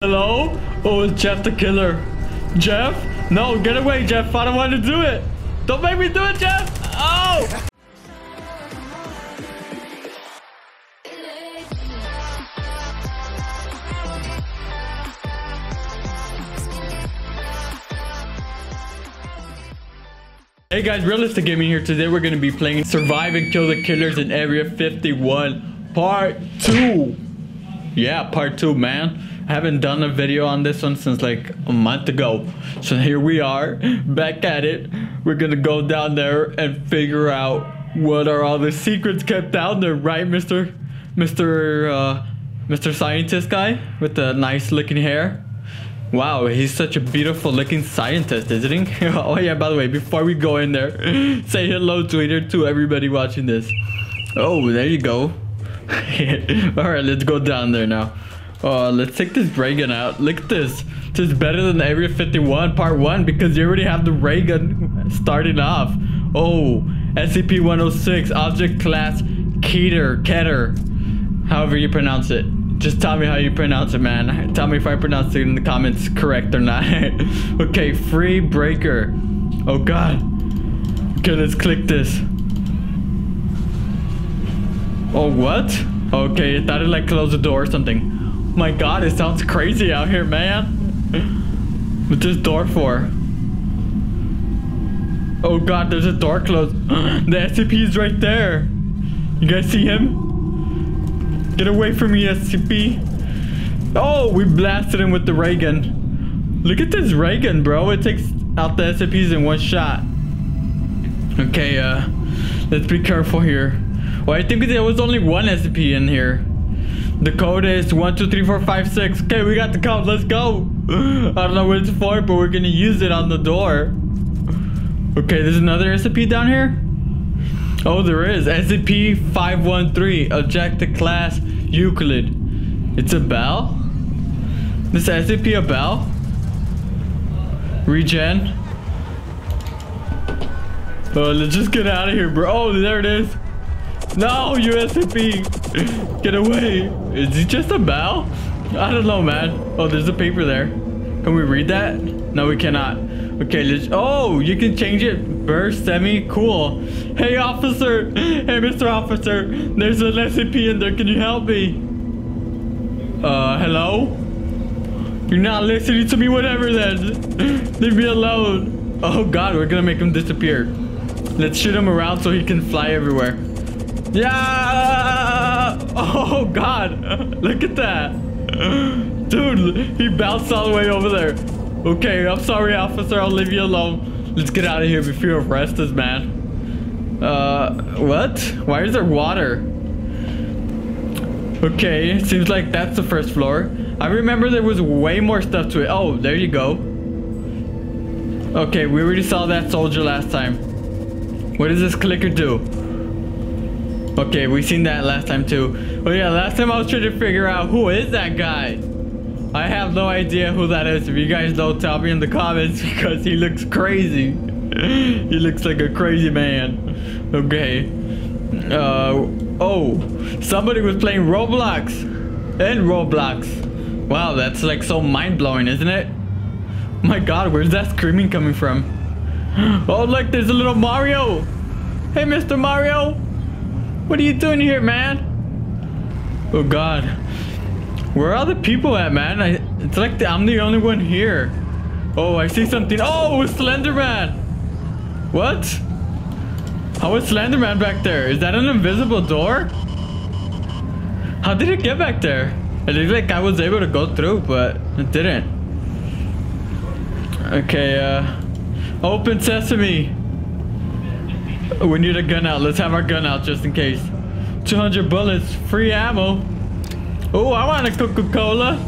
Hello? Oh, it's Jeff the Killer. Jeff? No, get away, Jeff. I don't want to do it. Don't make me do it, Jeff. Oh! Hey guys, Realistic Gaming here. Today we're going to be playing Survive and Kill the Killers in Area 51 Part 2. Yeah, Part 2, man. I haven't done a video on this one since like a month ago. So here we are, back at it. We're gonna go down there and figure out what are all the secrets kept down there, right, Mr. Scientist guy with the nice looking hair? Wow, he's such a beautiful looking scientist, isn't he? Oh yeah, by the way, before we go in there, say hello Twitter to everybody watching this. Oh, there you go. All right, let's go down there now. Let's take this ray gun out. Look at this. This is better than Area 51 Part 1 because you already have the ray gun starting off. Oh, SCP 106, Object Class Keter. However you pronounce it. Just tell me how you pronounce it, man. Tell me if I pronounce it in the comments correct or not. Okay, Free Breaker. Oh, God. Okay, let's click this. Oh, what? Okay, I thought it like closed the door or something. My God, it sounds crazy out here, man. What's this door for? Oh God, there's a door closed. The SCP is right there. You guys see him? Get away from me, SCP. Oh, we blasted him with the ray gun. Look at this ray gun, bro. It takes out the SCPs in one shot. Okay, let's be careful here. Well, I think there was only one SCP in here. The code is 123456. Okay, we got the code. Let's go. I don't know what it's for, but we're gonna use it on the door. Okay, there's another SCP down here. Oh, there is. SCP 513. Objective Class Euclid. It's a bell? This SCP a bell? Regen. Oh, let's just get out of here, bro. Oh, there it is. No, you SCP! Get away! Is he just a bell? I don't know, man. Oh, there's a paper there. Can we read that? No, we cannot. Okay, let's... Oh, you can change it. Burst, semi, cool. Hey, officer! Hey, Mr. Officer! There's an SCP in there. Can you help me? Hello? You're not listening to me, whatever then. Leave me alone. Oh, God, we're gonna make him disappear. Let's shoot him around so he can fly everywhere. Yeah! Oh God! Look at that! Dude, he bounced all the way over there. Okay, I'm sorry, officer. I'll leave you alone. Let's get out of here before you arrest us, man. What? Why is there water? Okay, seems like that's the first floor. I remember there was way more stuff to it. Oh, there you go. Okay, we already saw that soldier last time. What does this clicker do? Okay, we seen that last time too. Oh yeah, last time I was trying to figure out who is that guy. I have no idea who that is. If you guys don't, tell me in the comments because he looks crazy. He looks like a crazy man. Okay. Oh, somebody was playing Roblox. And Roblox. Wow, that's like so mind-blowing, isn't it? My God, where's that screaming coming from? Oh look, there's a little Mario. Hey, Mr. Mario. What are you doing here, man? Oh God, where are the people at, man? It's like I'm the only one here. Oh, I see something. Oh, it's Slenderman. What? How is Slenderman back there? Is that an invisible door? How did it get back there? It looked like I was able to go through, but it didn't. Okay, open sesame. We need a gun out. Let's have our gun out just in case. 200 bullets, free ammo. Oh, I want a Coca-Cola.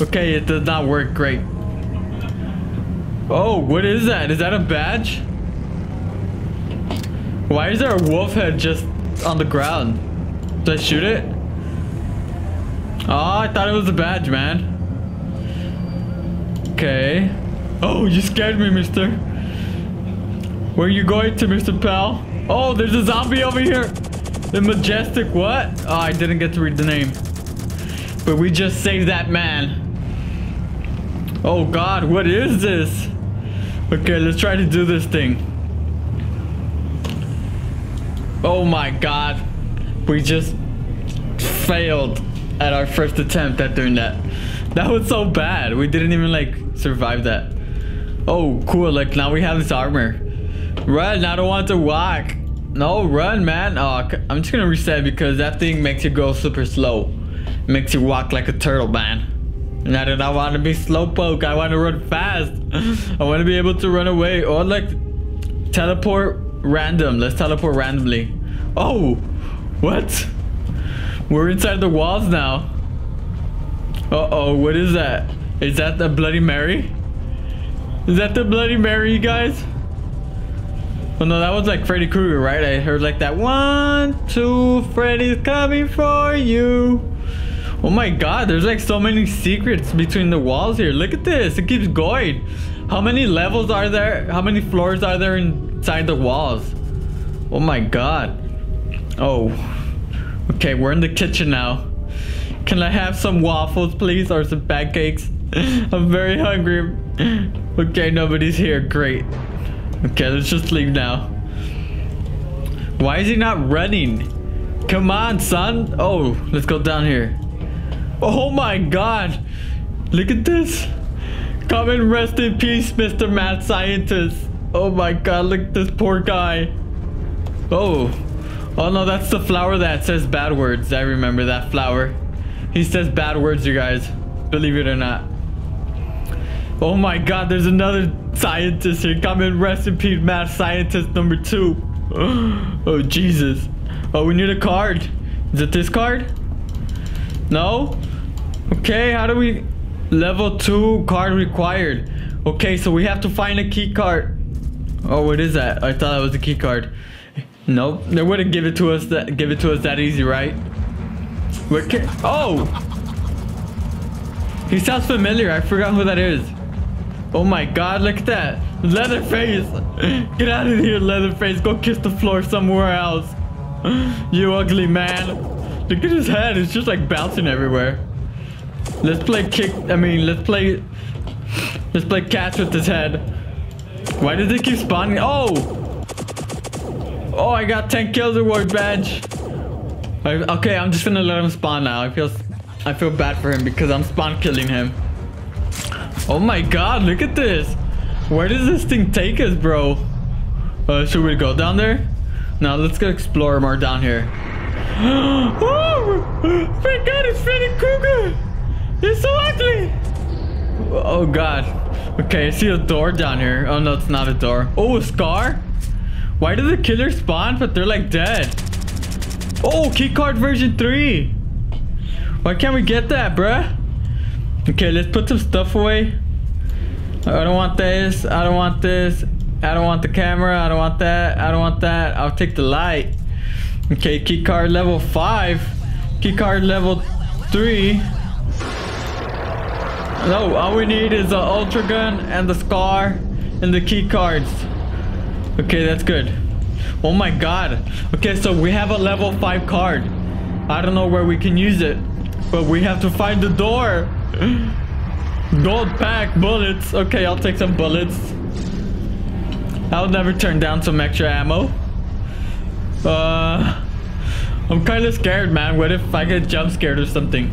Okay, it does not work great. Oh, what is that? Is that a badge? Why is there a wolf head just on the ground? Did I shoot it? Oh, I thought it was a badge, man. Okay. Oh, you scared me, mister. Where are you going to, Mr. Pal? Oh, there's a zombie over here. The Majestic what? Oh, I didn't get to read the name. But we just saved that man. Oh God, what is this? Okay, let's try to do this thing. Oh my God, we just failed at our first attempt at doing that. That was so bad. We didn't even like survive that. Oh, cool. Like now we have this armor. Run, I don't want to walk. No, run, man. Oh, I'm just gonna reset because that thing makes you go super slow. It makes you walk like a turtle, man. And I do not want to be slowpoke. I want to run fast. I want to be able to run away or like teleport random. Let's teleport randomly. Oh, what? We're inside the walls now. Uh-oh, what is that? Is that the Bloody Mary? Is that the Bloody Mary, you guys? Oh no, that was like Freddy Krueger, right? I heard like that 1, 2, Freddy's coming for you. Oh my God, there's like so many secrets between the walls here. Look at this, it keeps going. How many levels are there? How many floors are there inside the walls? Oh my God. Oh, okay, we're in the kitchen now. Can I have some waffles, please? Or some pancakes? I'm very hungry. Okay, nobody's here. Great. Okay, let's just leave now. Why is he not running? Come on, son. Oh, let's go down here. Oh my God. Look at this. Come and rest in peace, Mr. Mad Scientist. Oh my God, look at this poor guy. Oh. Oh no, that's the flower that says bad words. I remember that flower. He says bad words, you guys, believe it or not. Oh my God, there's another scientist here. Come and rest in peace, Mad Scientist number 2. Oh Jesus. Oh, we need a card. Is it this card? No? Okay, how do we... Level 2 card required. Okay, so we have to find a key card. Oh, what is that? I thought that was a key card. Nope, they wouldn't give it to us that easy, right? Oh! He sounds familiar. I forgot who that is. Oh my God, look at that. Leatherface! Get out of here, Leatherface. Go kiss the floor somewhere else. You ugly man. Look at his head. It's just like bouncing everywhere. Let's play let's play catch with his head. Why did they keep spawning? Oh! Oh, I got 10 kills reward badge. Okay, I'm just gonna let him spawn now. I feel bad for him because I'm spawn killing him. Oh my God, look at this. Where does this thing take us, bro? Should we go down there? No, let's go explore more down here. Oh my God, it's Freddy Krueger. It's so ugly. Oh God. Okay, I see a door down here. Oh no, it's not a door. Oh, a scar? Why did the killers spawn but they're like dead? Oh, keycard version 3. Why can't we get that, bruh? Okay, let's put some stuff away. I don't want this. I don't want this. I don't want the camera. I don't want that. I don't want that. I'll take the light. Okay, keycard level 5. Keycard level 3. No, all we need is the ultra gun and the scar and the keycards. Okay, that's good. Oh my God. Okay, so we have a level 5 card. I don't know where we can use it, but we have to find the door. Gold pack bullets. Okay, I'll take some bullets. I'll never turn down some extra ammo. I'm kind of scared, man. What if I get jump scared or something?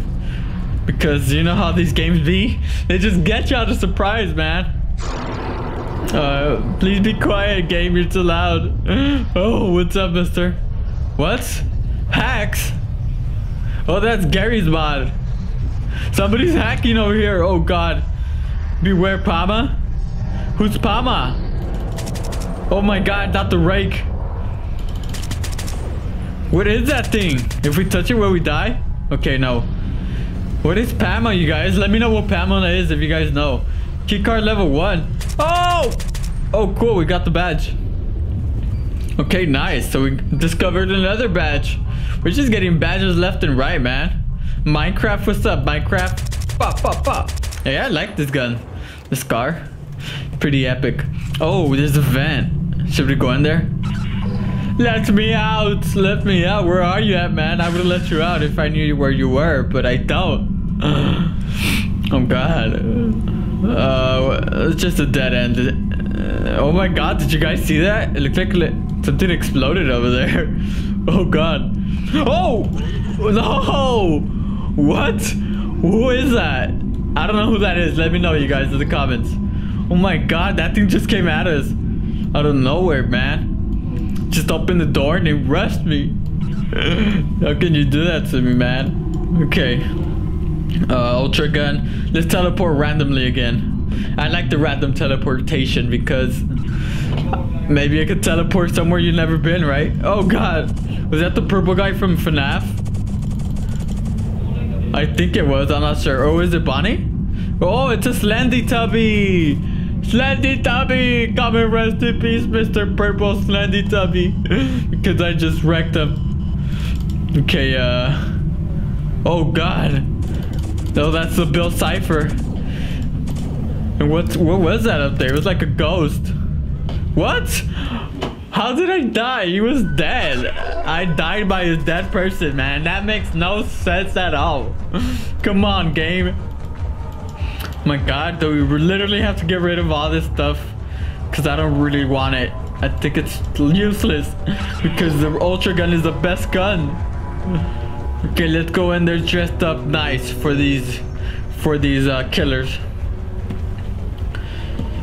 Because you know how these games be? They just get you out of surprise, man. Please be quiet, game. You're too loud. Oh, what's up, mister? What? Hacks? Oh, that's Gary's mod. Somebody's hacking over here. Oh, God. Beware, Pama. Who's Pama? Oh, my God. Not the rake. What is that thing? If we touch it, will we die? Okay, no. What is Pama, you guys? Let me know what Pama is if you guys know. Keycard level 1. Oh! Oh, cool. We got the badge. Okay, nice. So we discovered another badge. We're just getting badges left and right, man. Minecraft, what's up, Minecraft? Pop, pop, pop. Hey, I like this gun. This car. Pretty epic. Oh, there's a vent. Should we go in there? Let me out. Let me out. Where are you at, man? I would have let you out if I knew where you were, but I don't. Oh, God. It's just a dead end. Oh my god, did you guys see that? It looked like something exploded over there. Oh god. Oh! No! What? Who is that? I don't know who that is. Let me know, you guys, in the comments. Oh my god, that thing just came at us out of nowhere, man. Just opened the door and it rushed me. How can you do that to me, man? Okay. Ultra gun. Let's teleport randomly again. I like the random teleportation because maybe I could teleport somewhere you've never been, right? Oh god. Was that the purple guy from FNAF? I think it was. I'm not sure. Oh, is it Bonnie? Oh, it's a Slendy Tubby. Slendy Tubby. Come and rest in peace, Mr. Purple Slendy Tubby. Because I just wrecked him. Okay, oh god. No, oh, that's the Bill Cipher. And what was that up there? It was like a ghost. What? How did I die? He was dead. I died by a dead person, man. That makes no sense at all. Come on, game. My god, do we literally have to get rid of all this stuff? Because I don't really want it. I think it's useless because the ultra gun is the best gun. Okay, let's go in there dressed up nice for these killers.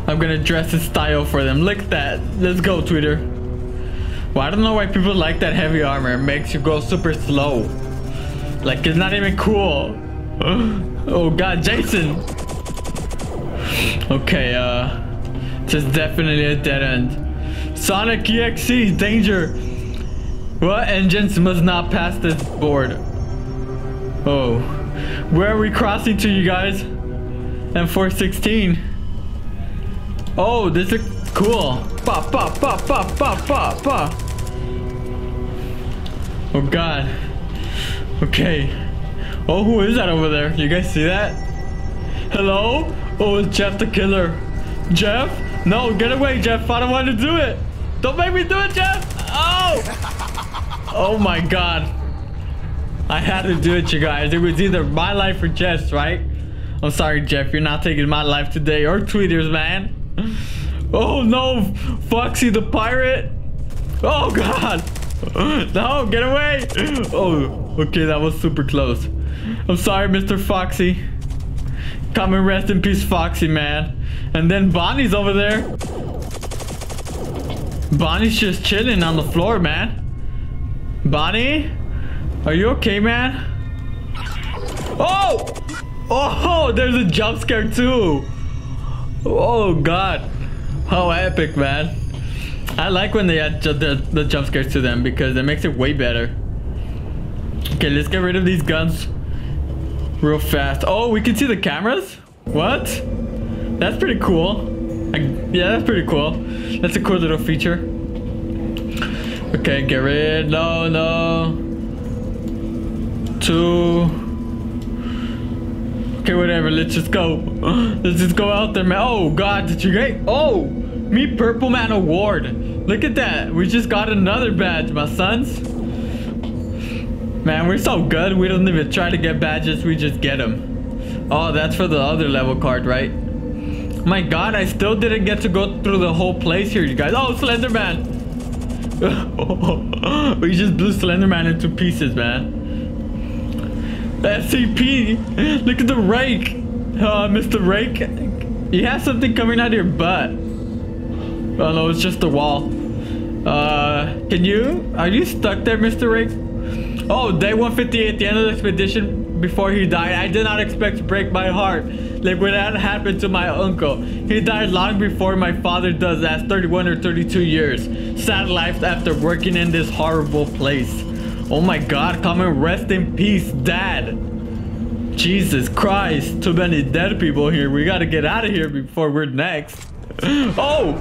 I'm gonna dress in style for them. Look at that. Let's go, Twitter. Well, I don't know why people like that heavy armor. It makes you go super slow. Like, it's not even cool. Oh god, Jason. Okay, just definitely a dead end. Sonic EXE, danger. What engines must not pass this board? Oh, where are we crossing to, you guys? M416. Oh, this is cool. Pop, pop, pop, pop, pop, pop, pop. Oh god. Okay. Oh, who is that over there? You guys see that? Hello? Oh, it's Jeff the Killer. Jeff? No, get away, Jeff. I don't want to do it. Don't make me do it, Jeff. Oh! Oh my god. I had to do it, you guys. It was either my life or Jeff's, right? I'm sorry, Jeff. You're not taking my life today. Or Tweeters, man. Oh no. Foxy the Pirate. Oh god. No, get away. Oh, okay. That was super close. I'm sorry, Mr. Foxy. Come and rest in peace, Foxy, man. And then Bonnie's over there. Bonnie's just chilling on the floor, man. Bonnie, are you okay, man? Oh! Oh, there's a jump scare too. Oh god, how epic, man. I like when they add the jump scares to them because it makes it way better. Okay, let's get rid of these guns real fast. Oh, we can see the cameras. What? That's pretty cool. Yeah, that's pretty cool. That's a cool little feature. Okay, get rid. No, no. Two. Okay, whatever. Let's just go. Let's just go out there, man. Oh god, did you get? Oh, me Purple Man award. Look at that. We just got another badge, my sons. Man, we're so good. We don't even try to get badges. We just get them. Oh, that's for the other level card, right? My god, I still didn't get to go through the whole place here, you guys. Oh, Slenderman. We just blew Slenderman into pieces, man. SCP. Look at the rake. Mr. Rake. You have something coming out of your butt. Oh no, it's just the wall. Are you stuck there, Mr. Rake? Oh, day 158, the end of the expedition before he died. I did not expect to break my heart. Like when that happened to my uncle. He died long before my father does, at 31 or 32 years. Sad life after working in this horrible place. Oh my god, come and rest in peace, Dad. Jesus Christ, too many dead people here. We gotta get out of here before we're next. Oh!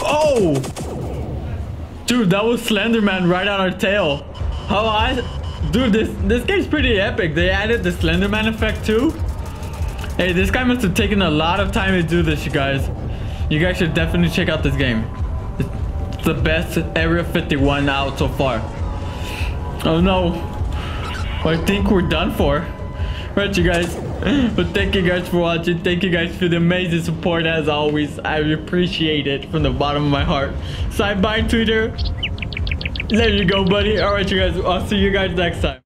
Oh! Dude, that was Slenderman right on our tail. How Dude, this game's pretty epic. They added the Slenderman effect too. Hey, this guy must have taken a lot of time to do this, you guys. You guys should definitely check out this game. It's the best Area 51 out so far. Oh no. I think we're done for. Right, you guys. But thank you guys for watching. Thank you guys for the amazing support as always. I appreciate it from the bottom of my heart. Side by Twitter. There you go, buddy. All right, you guys. I'll see you guys next time.